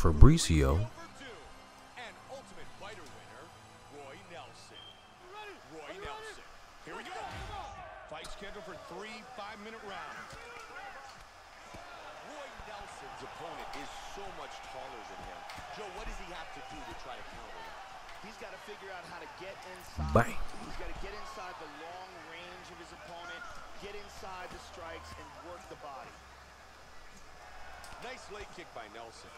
Fabricio. And ultimate fighter winner, Roy Nelson. Roy Nelson. Here we go. Fight scheduled for 3 5-minute rounds. Roy Nelson's opponent is so much taller than him. Joe, what does he have to do to try to counter him? He's got to figure out how to get inside. Bye. He's got to get inside the long range of his opponent, get inside the strikes, and work the body. Nice leg kick by Nelson.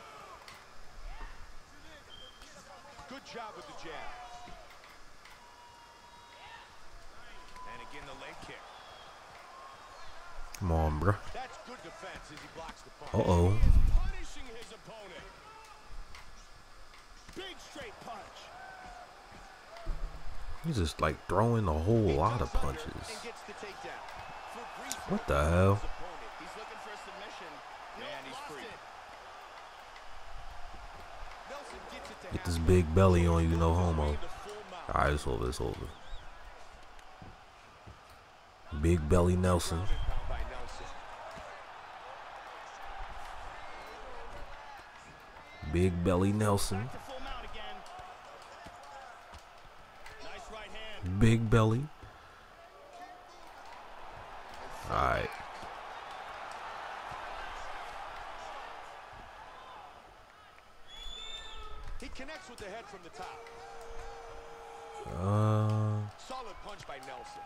Good job with the jab. And again, the leg kick. Come on, bro. That's good defense as he blocks the punch. Uh-oh. Punishing his opponent. Big straight punch. He's just like throwing a whole lot of punches. What the hell? He's looking for a submission. Man, he's free. Get this big belly on you, no homo. Alright, it's over, it's over. Big belly Nelson. Big belly Nelson. Big belly. Alright. He connects with the head from the top. Solid punch by Nelson.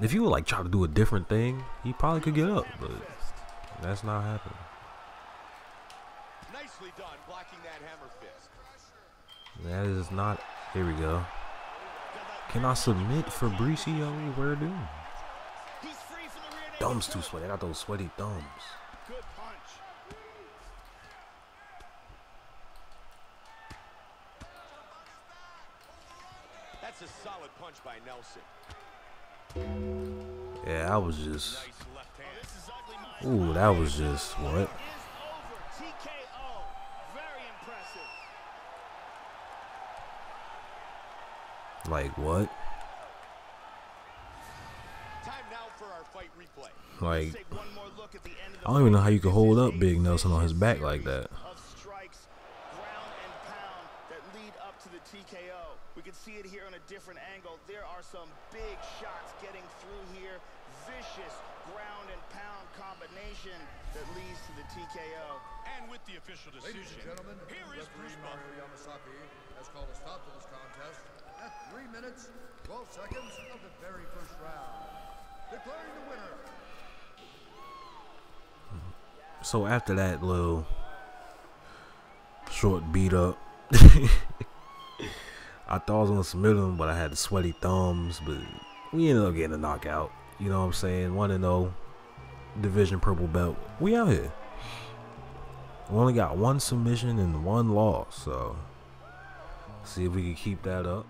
If you would like try to do a different thing, he probably could get up, but that's not happening. Nicely done blocking that hammer fist. That is not. Here we go. Can I submit Fabricio? Where do? Thumbs too sweaty. I got those sweaty thumbs. Good punch. That's a solid punch by Nelson. Yeah, that was just. Ooh, that was just what? Like what? Time now for our fight replay. Like, I don't even know how you could hold up Big Nelson on his back like that. Strikes, ground and pound that lead up to the TKO. We can see it here on a different angle. There are some big shots getting through here. Vicious ground and pound combination that leads to the TKO. And with the official decision, ladies and gentlemen, here is Mario Yamasaki has called a stop to this contest. At 3 minutes, 12 seconds of the very first round, declaring the winner. So after that little short beat up, I thought I was gonna submit him, but I had the sweaty thumbs. But we ended up getting a knockout. You know what I'm saying? 1-0, division purple belt. We out here. We only got 1 submission and 1 loss. So see if we can keep that up.